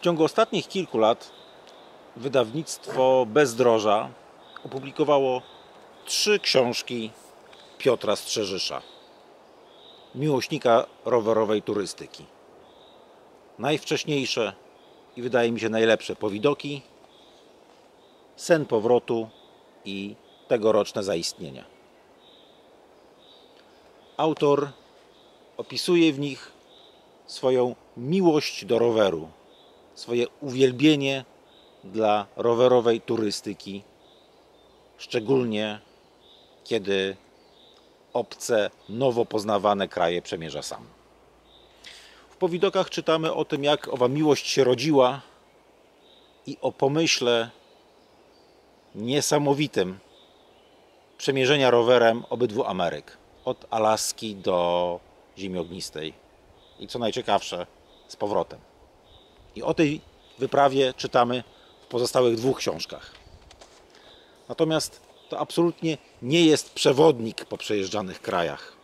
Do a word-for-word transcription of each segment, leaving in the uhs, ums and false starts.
W ciągu ostatnich kilku lat wydawnictwo Bezdroża opublikowało trzy książki Piotra Strzeżysza, miłośnika rowerowej turystyki. Najwcześniejsze i wydaje mi się najlepsze Powidoki, Sen powrotu i tegoroczne Zaistnienia. Autor opisuje w nich swoją miłość do roweru, swoje uwielbienie dla rowerowej turystyki, szczególnie kiedy obce, nowo poznawane kraje przemierza sam. W Powidokach czytamy o tym, jak owa miłość się rodziła i o pomyśle niesamowitym przemierzenia rowerem obydwu Ameryk, od Alaski do Ziemi Ognistej i co najciekawsze, z powrotem. I o tej wyprawie czytamy w pozostałych dwóch książkach. Natomiast to absolutnie nie jest przewodnik po przejeżdżanych krajach.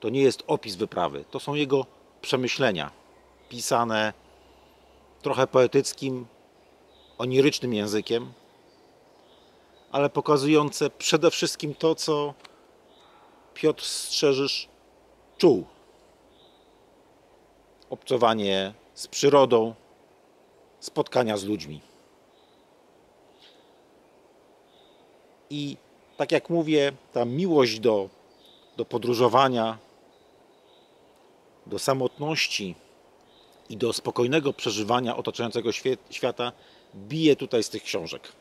To nie jest opis wyprawy. To są jego przemyślenia, pisane trochę poetyckim, onirycznym językiem, ale pokazujące przede wszystkim to, co Piotr Strzeżysz czuł. Obcowanie z przyrodą, spotkania z ludźmi. I tak jak mówię, ta miłość do, do podróżowania, do samotności i do spokojnego przeżywania otaczającego świata bije tutaj z tych książek.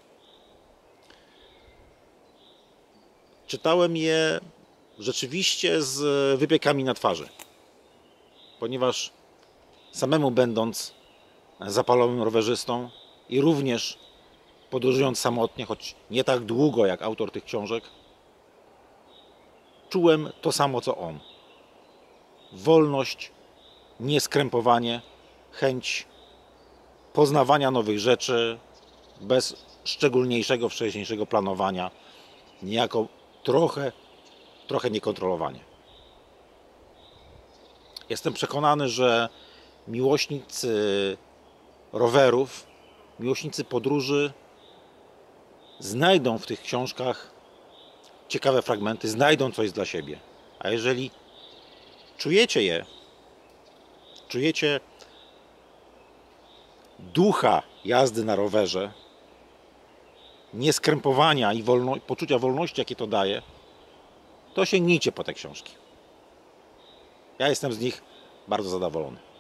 Czytałem je rzeczywiście z wypiekami na twarzy, ponieważ samemu będąc zapalonym rowerzystą i również podróżując samotnie, choć nie tak długo jak autor tych książek, czułem to samo co on. Wolność, nieskrępowanie, chęć poznawania nowych rzeczy bez szczególniejszego, wcześniejszego planowania, niejako trochę, trochę niekontrolowanie. Jestem przekonany, że miłośnicy rowerów, miłośnicy podróży znajdą w tych książkach ciekawe fragmenty, znajdą coś dla siebie. A jeżeli czujecie je, czujecie ducha jazdy na rowerze, nieskrępowania i wolno, poczucia wolności, jakie to daje, to sięgnijcie po te książki. Ja jestem z nich bardzo zadowolony.